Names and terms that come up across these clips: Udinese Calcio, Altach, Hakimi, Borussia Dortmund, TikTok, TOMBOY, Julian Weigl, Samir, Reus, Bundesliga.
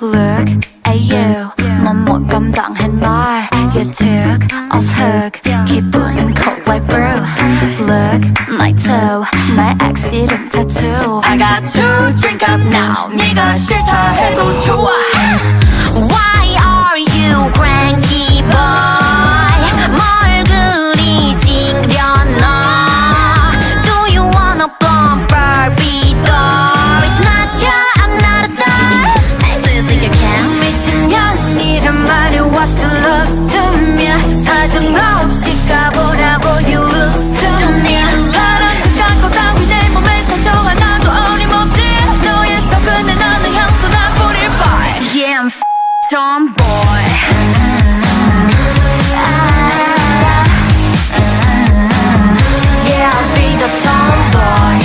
look at you. 난 못 감당해 날. You took off hook. 기분은 cold like brew. Look, my toe. 나의 X 이름 tattoo. I got to drink up now. 네가 싫다 해도 좋아. Why are you cranky boy? 뭘 그리 징그려나? Do you wanna bump Barbie doll? It's not you, I'm not a doll. Do you think you can? 미친년이란 말이 what's the love to me? 사정 없이 가보라고 you lose to me. 사랑 그 깎고 따위 내 몸에 사정 하나도 어림없지. 너의 썩은내 나는 향수 나 뿌릴 바에. Yeah, I'm f***ing tomboy. Yeah, I'll be the tomboy.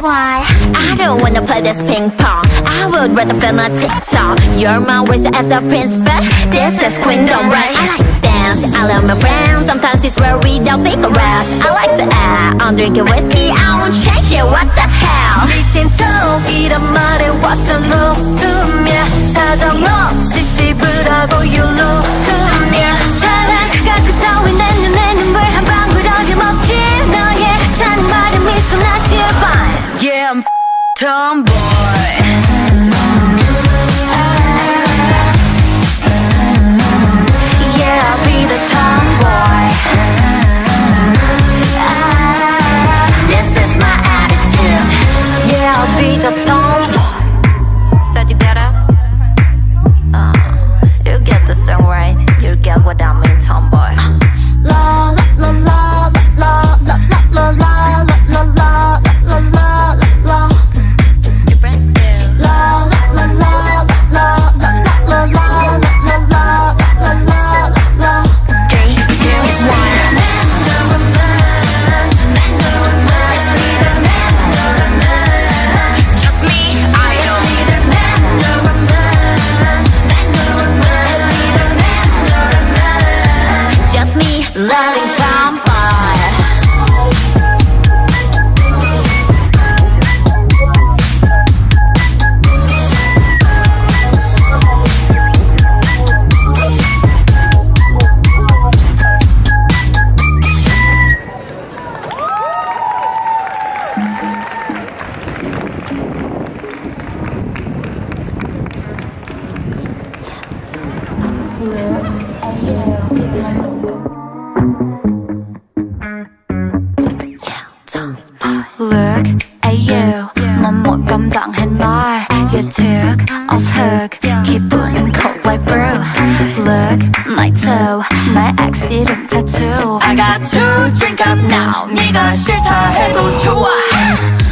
Why? I don't wanna play this ping pong. I would rather film a TikTok. You're my wizard as a prince, but this is Queendom, right? I like to dance, I love my friends. Sometimes it's where we don't cigarettes. I like to act, I'm drinking whiskey. I won't change it, what the hell? 미친 척이란 말에 what's the lose to me? 사정 없이 씹으라고 you lose to me. 사랑 그가 그 따위 내 눈에 눈물 한 방울 어림없지. 너의 찬 말에 미소 나 제발. Yeah, I'm f***ing tomboy. Yeah, I'll be the tomboy. This is my attitude. Yeah, I'll be the tomboy. Said you get it? You get the song right. You get what I mean, tomboy. La la la la la la la la la la la. I got to drink up now. 네가 싫다 해도 좋아.